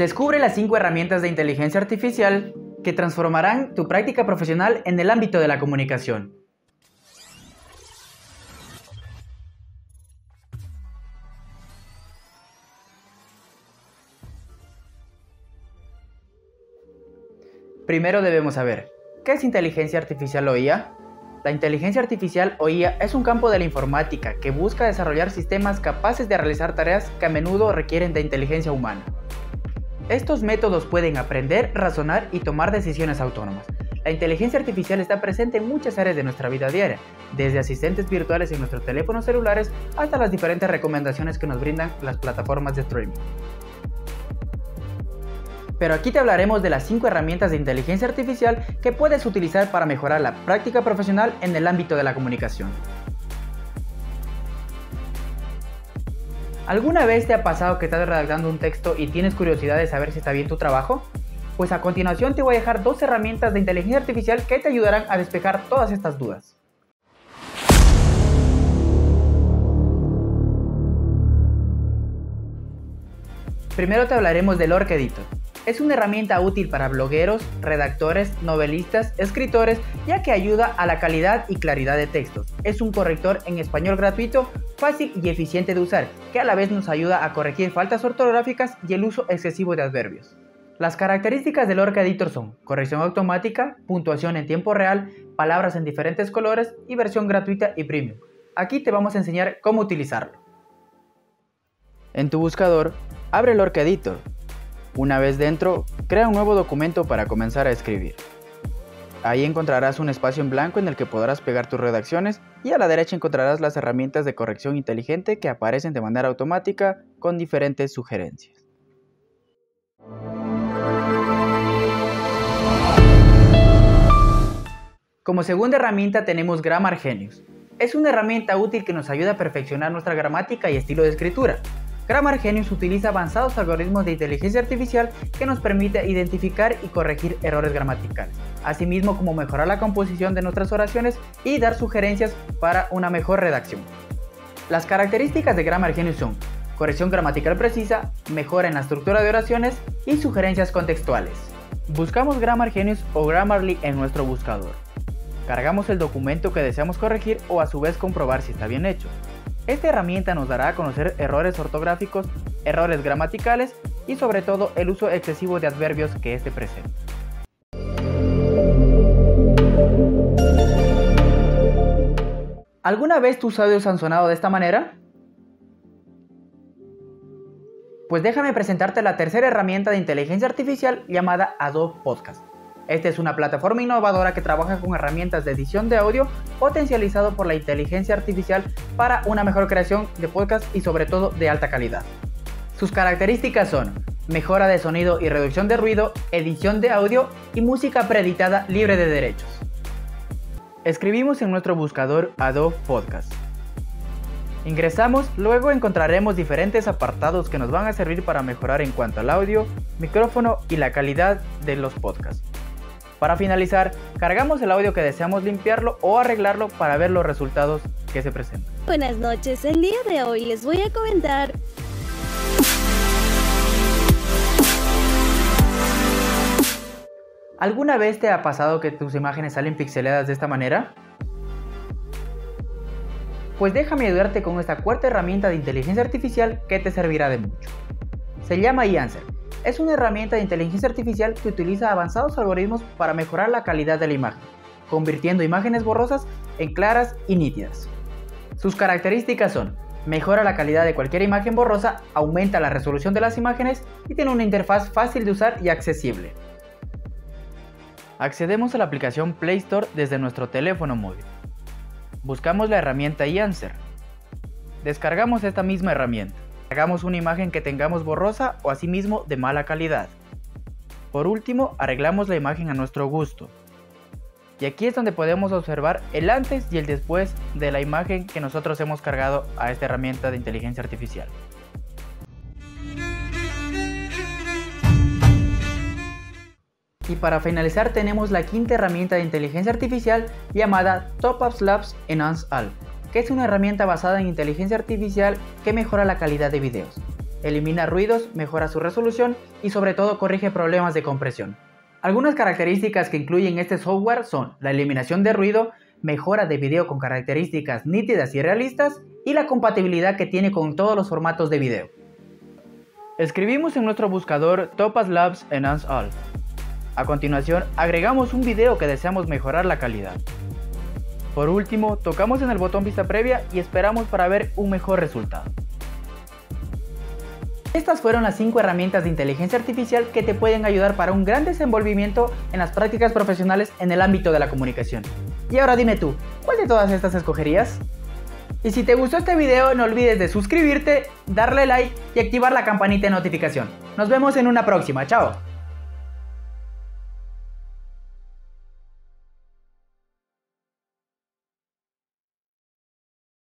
Descubre las 5 herramientas de inteligencia artificial que transformarán tu práctica profesional en el ámbito de la comunicación. Primero debemos saber, ¿qué es inteligencia artificial o IA? La inteligencia artificial o IA es un campo de la informática que busca desarrollar sistemas capaces de realizar tareas que a menudo requieren de inteligencia humana. Estos métodos pueden aprender, razonar y tomar decisiones autónomas. La inteligencia artificial está presente en muchas áreas de nuestra vida diaria, desde asistentes virtuales en nuestros teléfonos celulares hasta las diferentes recomendaciones que nos brindan las plataformas de streaming. Pero aquí te hablaremos de las 5 herramientas de inteligencia artificial que puedes utilizar para mejorar la práctica profesional en el ámbito de la comunicación. ¿Alguna vez te ha pasado que estás redactando un texto y tienes curiosidad de saber si está bien tu trabajo? Pues a continuación te voy a dejar 2 herramientas de inteligencia artificial que te ayudarán a despejar todas estas dudas. Primero te hablaremos del Orqueditor. Es una herramienta útil para blogueros, redactores, novelistas, escritores, ya que ayuda a la calidad y claridad de textos. Es un corrector en español gratuito, fácil y eficiente de usar, que a la vez nos ayuda a corregir faltas ortográficas y el uso excesivo de adverbios. Las características del Orqueditor son corrección automática, puntuación en tiempo real, palabras en diferentes colores y versión gratuita y premium. Aquí te vamos a enseñar cómo utilizarlo. En tu buscador, abre el Orqueditor. Una vez dentro, crea un nuevo documento para comenzar a escribir. Ahí encontrarás un espacio en blanco en el que podrás pegar tus redacciones y a la derecha encontrarás las herramientas de corrección inteligente que aparecen de manera automática con diferentes sugerencias. Como segunda herramienta tenemos GrammarGenius. Es una herramienta útil que nos ayuda a perfeccionar nuestra gramática y estilo de escritura. GrammarGenius utiliza avanzados algoritmos de inteligencia artificial que nos permite identificar y corregir errores gramaticales, asimismo como mejorar la composición de nuestras oraciones y dar sugerencias para una mejor redacción. Las características de GrammarGenius son corrección gramatical precisa, mejora en la estructura de oraciones y sugerencias contextuales. Buscamos GrammarGenius o Grammarly en nuestro buscador. Cargamos el documento que deseamos corregir o a su vez comprobar si está bien hecho. Esta herramienta nos dará a conocer errores ortográficos, errores gramaticales y sobre todo el uso excesivo de adverbios que este presenta. ¿Alguna vez tus audios han sonado de esta manera? Pues déjame presentarte la tercera herramienta de inteligencia artificial llamada Adobe Podcast. Esta es una plataforma innovadora que trabaja con herramientas de edición de audio potencializado por la inteligencia artificial para una mejor creación de podcasts y sobre todo de alta calidad. Sus características son mejora de sonido y reducción de ruido, edición de audio y música preeditada libre de derechos. Escribimos en nuestro buscador Adobe Podcast. Ingresamos, luego encontraremos diferentes apartados que nos van a servir para mejorar en cuanto al audio, micrófono y la calidad de los podcasts. Para finalizar, cargamos el audio que deseamos limpiarlo o arreglarlo para ver los resultados que se presentan. Buenas noches, el día de hoy les voy a comentar ¿Alguna vez te ha pasado que tus imágenes salen pixeladas de esta manera? Pues déjame ayudarte con esta cuarta herramienta de inteligencia artificial que te servirá de mucho. Se llama Image Enhancer. Es una herramienta de inteligencia artificial que utiliza avanzados algoritmos para mejorar la calidad de la imagen, convirtiendo imágenes borrosas en claras y nítidas. Sus características son, mejora la calidad de cualquier imagen borrosa, aumenta la resolución de las imágenes y tiene una interfaz fácil de usar y accesible. Accedemos a la aplicación Play Store desde nuestro teléfono móvil. Buscamos la herramienta Enhancer. Descargamos esta misma herramienta. Hagamos una imagen que tengamos borrosa o asimismo de mala calidad. Por último, arreglamos la imagen a nuestro gusto. Y aquí es donde podemos observar el antes y el después de la imagen que nosotros hemos cargado a esta herramienta de inteligencia artificial. Y para finalizar tenemos la quinta herramienta de inteligencia artificial llamada Topaz Labs Enhance All, que es una herramienta basada en inteligencia artificial que mejora la calidad de videos. elimina ruidos, mejora su resolución y sobre todo corrige problemas de compresión. Algunas características que incluyen este software son la eliminación de ruido, mejora de video con características nítidas y realistas y la compatibilidad que tiene con todos los formatos de video. Escribimos en nuestro buscador Topaz Labs Enhance All. A continuación, agregamos un video que deseamos mejorar la calidad. Por último, tocamos en el botón vista previa y esperamos para ver un mejor resultado. Estas fueron las 5 herramientas de inteligencia artificial que te pueden ayudar para un gran desenvolvimiento en las prácticas profesionales en el ámbito de la comunicación. Y ahora dime tú, ¿cuál de todas estas escogerías? Y si te gustó este video, no olvides de suscribirte, darle like y activar la campanita de notificación. Nos vemos en una próxima, chao.